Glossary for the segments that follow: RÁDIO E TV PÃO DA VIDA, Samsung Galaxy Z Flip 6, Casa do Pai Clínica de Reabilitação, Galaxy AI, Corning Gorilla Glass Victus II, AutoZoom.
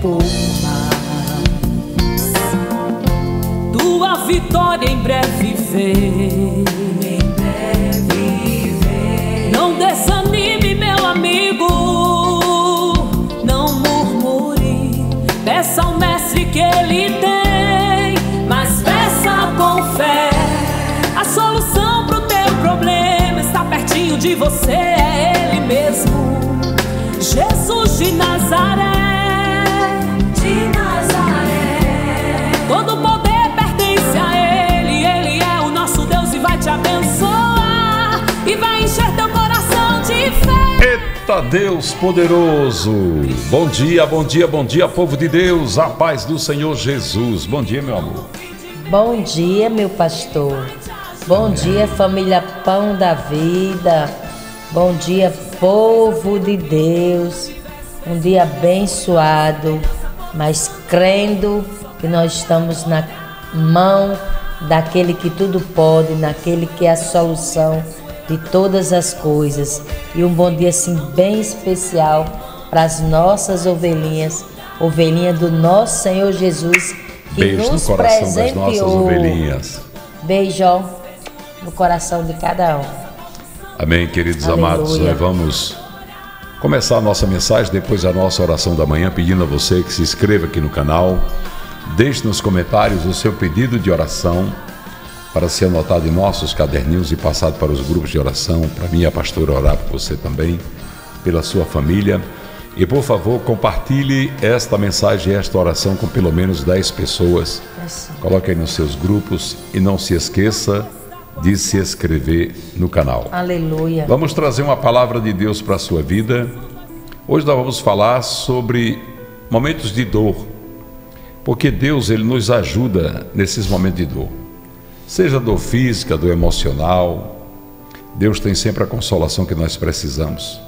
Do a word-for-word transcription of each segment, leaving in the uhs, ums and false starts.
poupar. Tua vitória em breve vem, em breve vem. Não desanime, meu amigo, não murmure. Peça ao mestre que ele tem, mas peça com fé. A solução pro teu problema está pertinho de você, é ele mesmo, Jesus de Nazaré, de Nazaré. Todo poder pertence a ele, ele é o nosso Deus e vai te abençoar e vai encher teu coração de fé. Eita Deus poderoso! Bom dia, bom dia, bom dia, povo de Deus, a paz do Senhor Jesus. Bom dia, meu amor. Bom dia, meu pastor. Bom Amém. Dia, família Pão da Vida. Bom dia, povo de Deus, um dia abençoado, mas crendo que nós estamos na mão daquele que tudo pode, naquele que é a solução de todas as coisas. E um bom dia assim bem especial para as nossas ovelhinhas, ovelhinha do nosso Senhor Jesus, que Beijo nos no coração presenteou. Das nossas ovelhinhas. Beijão no coração de cada um. Amém, queridos Aleluia. Amados, nós vamos começar a nossa mensagem, depois a nossa oração da manhã, pedindo a você que se inscreva aqui no canal, deixe nos comentários o seu pedido de oração, para ser anotado em nossos caderninhos e passado para os grupos de oração, para mim, a pastora, orar por você também, pela sua família, e por favor, compartilhe esta mensagem, esta oração com pelo menos dez pessoas, coloque aí nos seus grupos e não se esqueça de se inscrever no canal. Aleluia. Vamos trazer uma palavra de Deus para a sua vida. Hoje nós vamos falar sobre momentos de dor, porque Deus, ele nos ajuda nesses momentos de dor, seja dor física, dor emocional. Deus tem sempre a consolação que nós precisamos.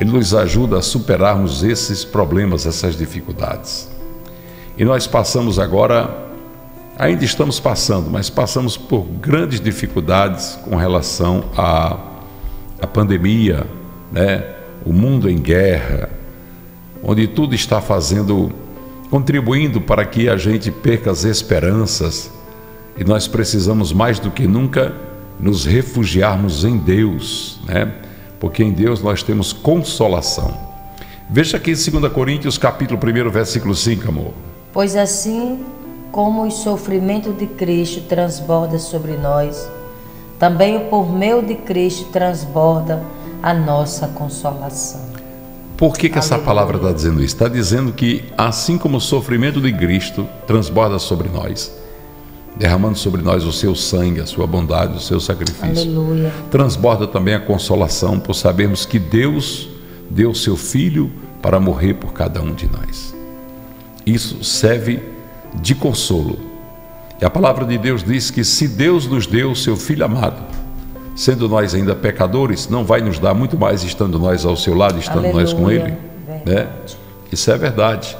Ele nos ajuda a superarmos esses problemas, essas dificuldades. E nós passamos agora, ainda estamos passando, mas passamos por grandes dificuldades com relação à, à pandemia, né? O mundo em guerra, onde tudo está fazendo, contribuindo para que a gente perca as esperanças, e nós precisamos mais do que nunca nos refugiarmos em Deus, né? Porque em Deus nós temos consolação. Veja aqui em segunda Coríntios, capítulo um, versículo cinco, amor. Pois assim como o sofrimento de Cristo transborda sobre nós, também o por meio de Cristo transborda a nossa consolação. Por que que essa palavra está dizendo isso? Está dizendo que assim como o sofrimento de Cristo transborda sobre nós, derramando sobre nós o seu sangue, a sua bondade, o seu sacrifício, Aleluia. Transborda também a consolação, por sabermos que Deus deu seu Filho para morrer por cada um de nós. Isso serve de consolo. E a palavra de Deus diz que se Deus nos deu o seu Filho amado, sendo nós ainda pecadores, não vai nos dar muito mais estando nós ao seu lado, estando Aleluia. Nós com ele, né? Isso é verdade.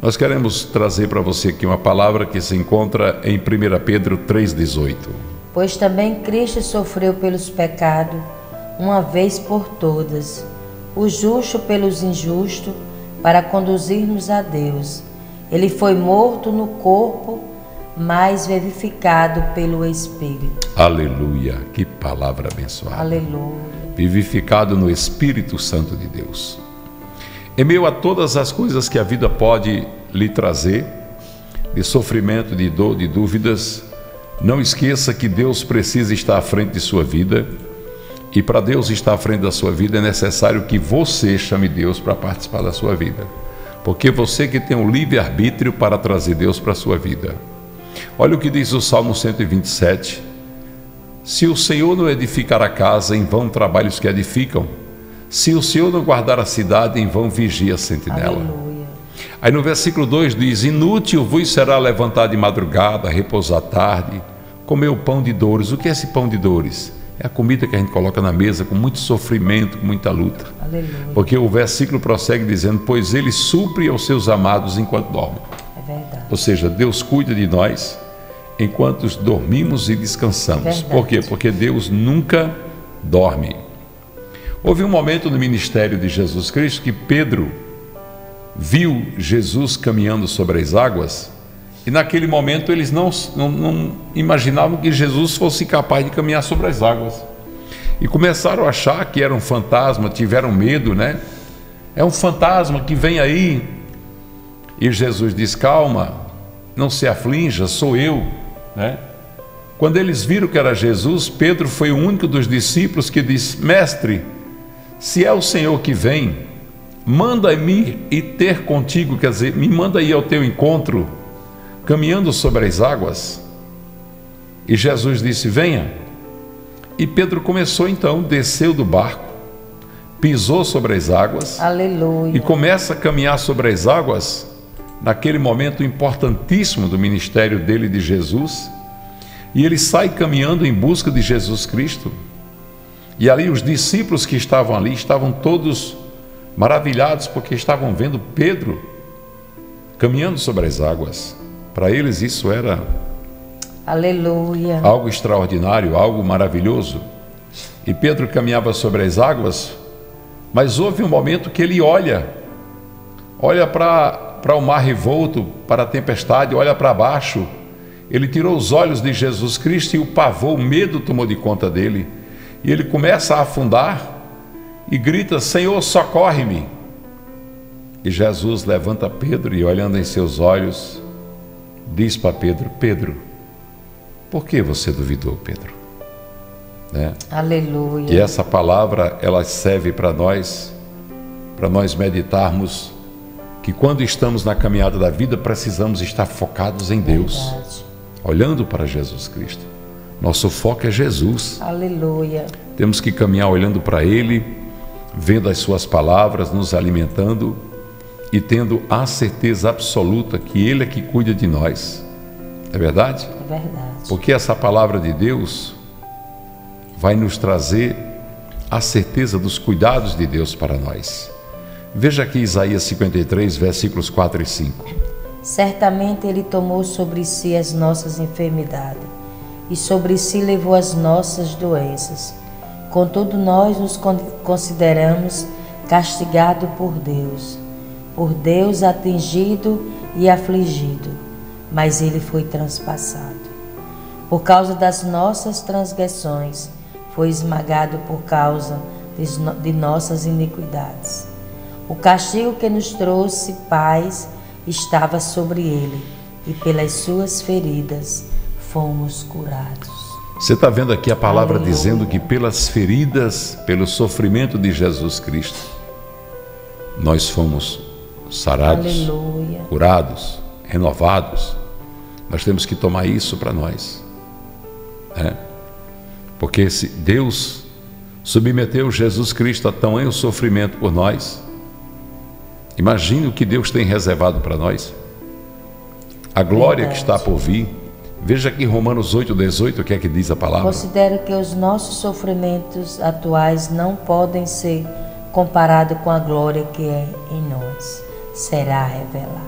Nós queremos trazer para você aqui uma palavra que se encontra em primeira Pedro três, dezoito. Pois também Cristo sofreu pelos pecados, uma vez por todas, o justo pelos injustos, para conduzir-nos a Deus. Ele foi morto no corpo, mas vivificado pelo Espírito. Aleluia, que palavra abençoada. Aleluia. Vivificado no Espírito Santo de Deus. Em meio a todas as coisas que a vida pode lhe trazer, de sofrimento, de dor, de dúvidas, não esqueça que Deus precisa estar à frente de sua vida. E para Deus estar à frente da sua vida, é necessário que você chame Deus para participar da sua vida. Porque você que tem um livre-arbítrio para trazer Deus para a sua vida. Olha o que diz o Salmo cento e vinte e sete. Se o Senhor não edificar a casa, em vão trabalham os que edificam. Se o Senhor não guardar a cidade, em vão vigia a sentinela. Aleluia. Aí no versículo dois diz: inútil vos será levantar de madrugada, repousar à tarde, comer o pão de dores. O que é esse pão de dores? É a comida que a gente coloca na mesa com muito sofrimento, com muita luta. Aleluia. Porque o versículo prossegue dizendo: pois ele supre aos seus amados enquanto dormem. É verdade. Ou seja, Deus cuida de nós enquanto dormimos e descansamos. É Por quê? Porque Deus nunca dorme. Houve um momento no ministério de Jesus Cristo que Pedro, viu Jesus caminhando sobre as águas, e naquele momento eles não, não, não imaginavam que Jesus fosse capaz de caminhar sobre as águas, e começaram a achar que era um fantasma, tiveram medo, né? É um fantasma que vem aí. E Jesus diz: calma, não se aflinja, sou eu, né? Quando eles viram que era Jesus, Pedro foi o único dos discípulos que disse: mestre, se é o Senhor que vem, manda-me e ter contigo, quer dizer, me manda ir ao teu encontro, caminhando sobre as águas. E Jesus disse: venha. E Pedro começou então, desceu do barco, pisou sobre as águas. Aleluia. E começa a caminhar sobre as águas, naquele momento importantíssimo do ministério dele, de Jesus. E ele sai caminhando em busca de Jesus Cristo. E ali os discípulos que estavam ali estavam todos maravilhados, porque estavam vendo Pedro caminhando sobre as águas. Para eles isso era, aleluia, algo extraordinário, algo maravilhoso. E Pedro caminhava sobre as águas, mas houve um momento que ele olha, olha para o mar revolto, para a tempestade, olha para baixo. Ele tirou os olhos de Jesus Cristo e o pavor, o medo tomou de conta dele. E ele começa a afundar e grita: Senhor, socorre-me! E Jesus levanta Pedro e, olhando em seus olhos, diz para Pedro: Pedro, por que você duvidou, Pedro? Né? Aleluia! E essa palavra, ela serve para nós, para nós meditarmos que quando estamos na caminhada da vida, precisamos estar focados em Deus. Verdade. Olhando para Jesus Cristo. Nosso foco é Jesus. Aleluia. Temos que caminhar olhando para Ele, vendo as suas palavras, nos alimentando e tendo a certeza absoluta que Ele é que cuida de nós. É verdade? É verdade. Porque essa palavra de Deus vai nos trazer a certeza dos cuidados de Deus para nós. Veja aqui Isaías cinquenta e três, versículos quatro e cinco. Certamente Ele tomou sobre si as nossas enfermidades, e sobre si levou as nossas doenças. Contudo, nós nos consideramos castigado por Deus, por Deus atingido e afligido, mas Ele foi transpassado por causa das nossas transgressões, foi esmagado por causa de nossas iniquidades. O castigo que nos trouxe paz estava sobre Ele, e pelas suas feridas fomos curados. Você está vendo aqui a palavra, aleluia, dizendo que pelas feridas, pelo sofrimento de Jesus Cristo, nós fomos sarados, aleluia, curados, renovados. Nós temos que tomar isso para nós, né? Porque se Deus submeteu Jesus Cristo a tamanho sofrimento por nós, imagine o que Deus tem reservado para nós, a glória, verdade, que está por vir. Veja aqui Romanos oito, dezoito, o que é que diz a palavra? Considero que os nossos sofrimentos atuais não podem ser comparados com a glória que é em nós será revelada.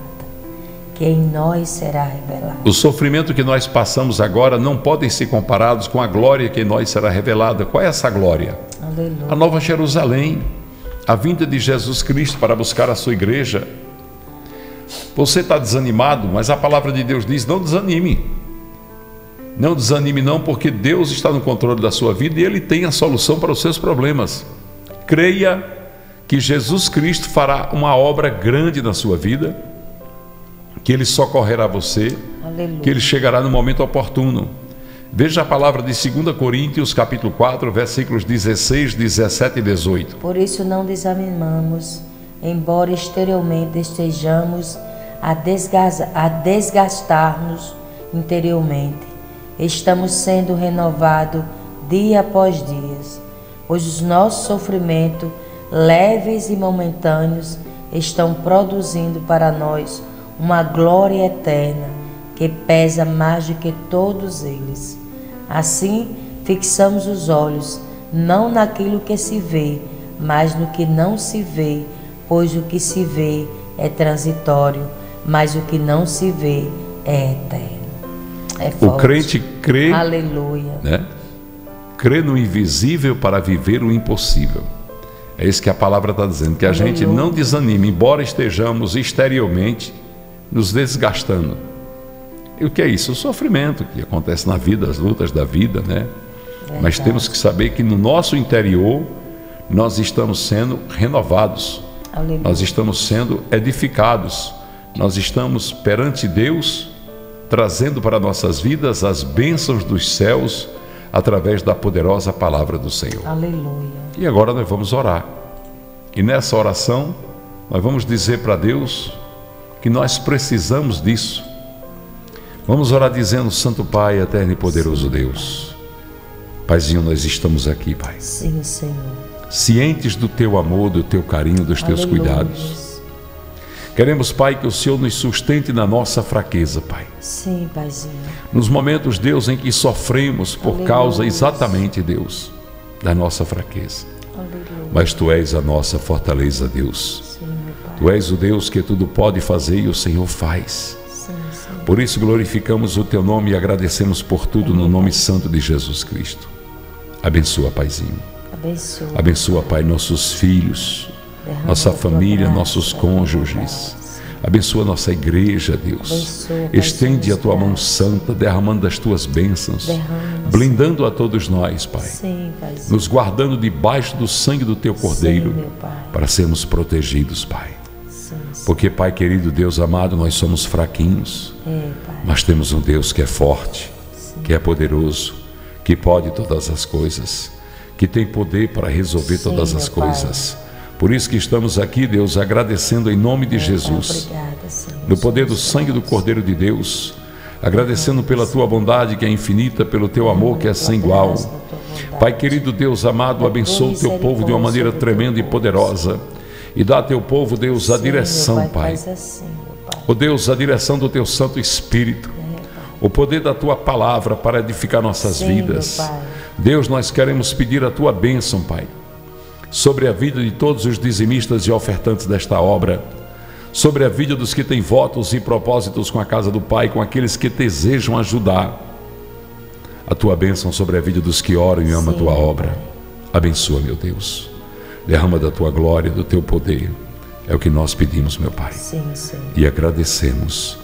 Que em nós será revelada. O sofrimento que nós passamos agora não podem ser comparados com a glória que em nós será revelada. Qual é essa glória? Aleluia. A Nova Jerusalém, a vinda de Jesus Cristo para buscar a sua igreja. Você está desanimado, mas a palavra de Deus diz: não desanime. Não desanime não, porque Deus está no controle da sua vida e Ele tem a solução para os seus problemas. Creia que Jesus Cristo fará uma obra grande na sua vida, que Ele socorrerá você, aleluia, que Ele chegará no momento oportuno. Veja a palavra de segunda Coríntios, capítulo quatro, versículos dezesseis, dezessete e dezoito. Por isso não desanimamos, embora exteriormente estejamos a, a desgastar-nos interiormente. Estamos sendo renovados dia após dia, pois os nossos sofrimentos leves e momentâneos estão produzindo para nós uma glória eterna que pesa mais do que todos eles. Assim, fixamos os olhos não naquilo que se vê, mas no que não se vê, pois o que se vê é transitório, mas o que não se vê é eterno. É o crente crê, aleluia, né? Crê no invisível para viver o impossível. É isso que a palavra está dizendo, que a gente não desanime, embora estejamos exteriormente nos desgastando. E o que é isso? O sofrimento que acontece na vida, as lutas da vida, né? Verdade. Mas temos que saber que no nosso interior nós estamos sendo renovados, aleluia, nós estamos sendo edificados, nós estamos perante Deus, trazendo para nossas vidas as bênçãos dos céus através da poderosa palavra do Senhor. Aleluia. E agora nós vamos orar. E nessa oração nós vamos dizer para Deus que nós precisamos disso. Vamos orar dizendo: Santo Pai, eterno e poderoso Deus, Paizinho, nós estamos aqui, Pai. Sim, Senhor. Cientes do Teu amor, do Teu carinho, dos Teus aleluia cuidados. Queremos, Pai, que o Senhor nos sustente na nossa fraqueza, Pai. Sim, Paizinho. Nos momentos, Deus, em que sofremos por aleluia causa exatamente, Deus, da nossa fraqueza. Aleluia. Mas Tu és a nossa fortaleza, Deus. Sim, meu Pai. Tu és o Deus que tudo pode fazer e o Senhor faz. Por isso glorificamos o Teu nome e agradecemos por tudo no nome santo de Jesus Cristo. Abençoa, Paizinho. Abençoa, abençoa Pai, nossos filhos, derrama nossa família, graça, nossos cônjuges. Abençoa nossa igreja, Deus. Abençoa, estende a Tua mão santa, derramando as Tuas bênçãos, derrama, blindando a todos nós, Pai. Sim, Paizinho. Nos guardando debaixo do sangue do Teu Cordeiro, sim, para sermos protegidos, Pai. Porque, Pai querido, Deus amado, nós somos fraquinhos, é, mas temos um Deus que é forte, sim, que é poderoso, que pode todas as coisas, que tem poder para resolver sim, todas as coisas. Pai. Por isso que estamos aqui, Deus, agradecendo em nome de é, Jesus, Pai, obrigada, Senhor, no poder do sangue do Cordeiro de Deus, agradecendo pela Tua bondade que é infinita, pelo Teu amor que é sem igual. Pai querido, Deus amado, abençoa o Teu povo de uma maneira tremenda e poderosa. E dá a Teu povo, Deus, a sim, direção, meu Pai. Pai. Assim, meu Pai. Oh, Deus, a direção do Teu Santo Espírito. É, o poder da Tua palavra para edificar nossas sim, vidas. Deus, nós queremos pedir a Tua bênção, Pai, sobre a vida de todos os dizimistas e ofertantes desta obra. Sobre a vida dos que têm votos e propósitos com a Casa do Pai, com aqueles que desejam ajudar. A Tua bênção sobre a vida dos que oram e amam sim, a Tua obra. Abençoa, meu Deus. Derrama da Tua glória, do Teu poder. É o que nós pedimos, meu Pai. Sim, sim. E agradecemos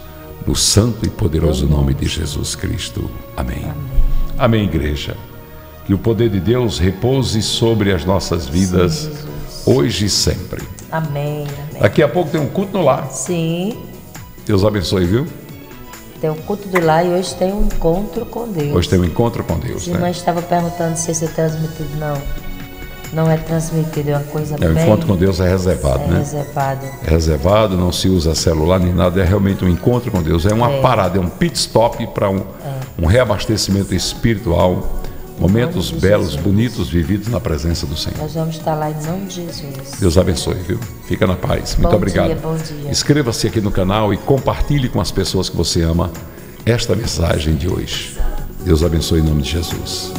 no santo e poderoso amém nome de Jesus Cristo. Amém. Amém. Amém, igreja. Que o poder de Deus repouse sobre as nossas vidas, sim, hoje e sempre. Amém, amém. Daqui a pouco tem um culto no lar. Sim. Deus abençoe, viu? Tem o culto do lar e hoje tem um encontro com Deus. Hoje tem um encontro com Deus, né? A irmã estava perguntando se isso é transmitido, não. Não é transmitido, é uma coisa é, bem... O encontro com Deus é reservado, é né? Reservado. É reservado, não se usa celular nem nada, é realmente um encontro com Deus. É uma é. parada, é um pit stop para um, é. um reabastecimento espiritual. Momentos belos, Jesus, bonitos, vividos na presença do Senhor. Nós vamos estar lá em nome de Jesus. Deus abençoe, viu? Fica na paz. Muito bom obrigado. Dia, bom dia. Inscreva-se aqui no canal e compartilhe com as pessoas que você ama esta mensagem de hoje. Deus abençoe em nome de Jesus.